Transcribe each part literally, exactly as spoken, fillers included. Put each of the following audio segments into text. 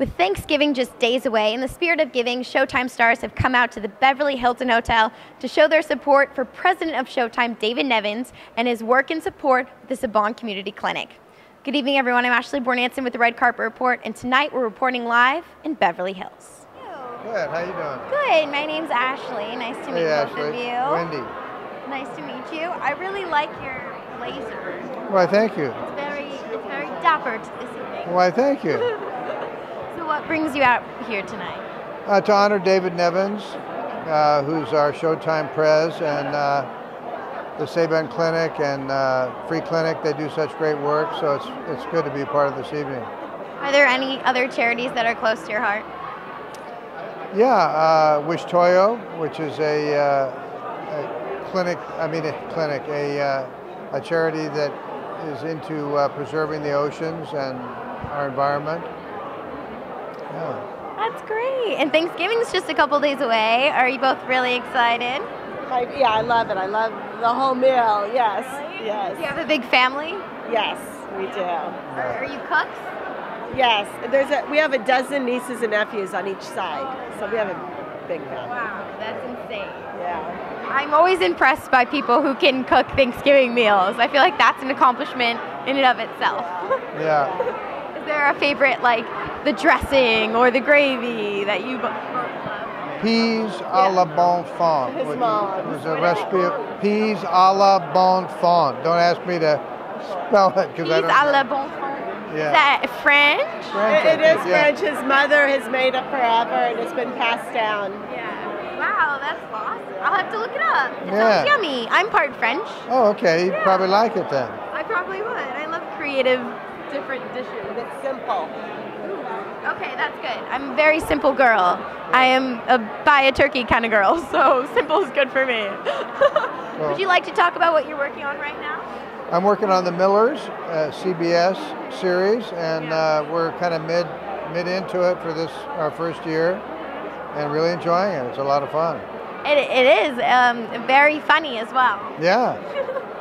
With Thanksgiving just days away, in the spirit of giving, Showtime stars have come out to the Beverly Hilton Hotel to show their support for President of Showtime, David Nevins, and his work in support of the Saban Community Clinic. Good evening, everyone. I'm Ashley Bornancin with the Red Carpet Report, and tonight we're reporting live in Beverly Hills. Good. How you doing? Good. My name's Ashley. Nice to meet hey, both Ashley. of you. Wendy. Nice to meet you. I really like your blazer. Why, thank you. It's very, it's very dapper this evening. Why, thank you. So what brings you out here tonight? Uh, to honor David Nevins, uh, who's our Showtime Prez, and uh, the Saban Clinic and uh, Free Clinic. They do such great work, so it's, it's good to be a part of this evening. Are there any other charities that are close to your heart? Yeah, uh, Wishtoyo, which is a, uh, a clinic, I mean a clinic, a, uh, a charity that is into uh, preserving the oceans and our environment. Yeah. That's great. And Thanksgiving's just a couple days away. Are you both really excited? I, yeah, I love it. I love the whole meal, yes. Really? Yes. Do you have a big family? Yes, we do. Are, are you cooks? Yes, there's a, we have a dozen nieces and nephews on each side, so we have a big family. Wow, that's insane. Yeah. I'm always impressed by people who can cook Thanksgiving meals. I feel like that's an accomplishment in and of itself. Yeah. yeah. Is there a favorite, like the dressing or the gravy that you both love? Peas yeah. a la bonfond. His mom. It was a recipe of peas a la bonfond. Don't ask me to spell it because I don't know. Peas a la bonfond. Yeah. Is that French? French it it is yeah. French. His mother has made it forever, and it's been passed down. Yeah. Wow, that's awesome. I'll have to look it up. It yeah. sounds yummy. I'm part French. Oh, okay. You'd yeah. probably like it then. I probably would. I love creative, different dishes. It's simple. Ooh. Okay, that's good. I'm a very simple girl. I am a buy a turkey kind of girl, so simple is good for me. Well, would you like to talk about what you're working on right now? I'm working on the Millers uh, C B S series, and uh, we're kind of mid mid into it for this our first year, and really enjoying it. It's a lot of fun. It, it is um, very funny as well. Yeah,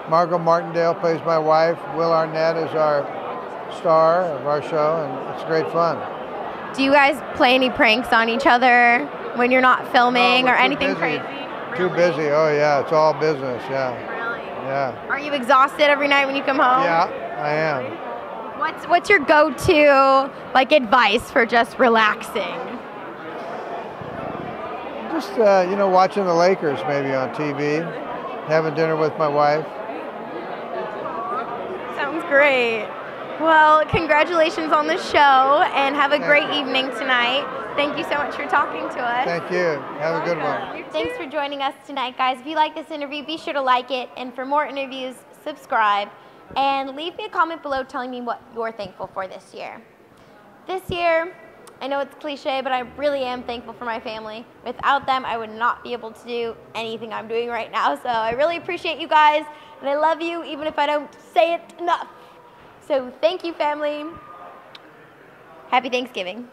Margot Martindale plays my wife. Will Arnett is our star of our show, and it's great fun. Do you guys play any pranks on each other when you're not filming no, or anything busy. crazy? Really? Too busy. Oh yeah, it's all business. Yeah. Yeah. Are you exhausted every night when you come home? Yeah, I am. What's what's your go-to like advice for just relaxing? Just uh, you know, watching the Lakers maybe on T V, having dinner with my wife. Sounds great. Well, congratulations on the show, and have a great evening tonight. Thank you so much for talking to us. Thank you. Have a good one. Thanks for joining us tonight, guys. If you like this interview, be sure to like it. And for more interviews, subscribe. And leave me a comment below telling me what you're thankful for this year. This year, I know it's cliche, but I really am thankful for my family. Without them, I would not be able to do anything I'm doing right now. So I really appreciate you guys, and I love you, even if I don't say it enough. So thank you, family. Happy Thanksgiving.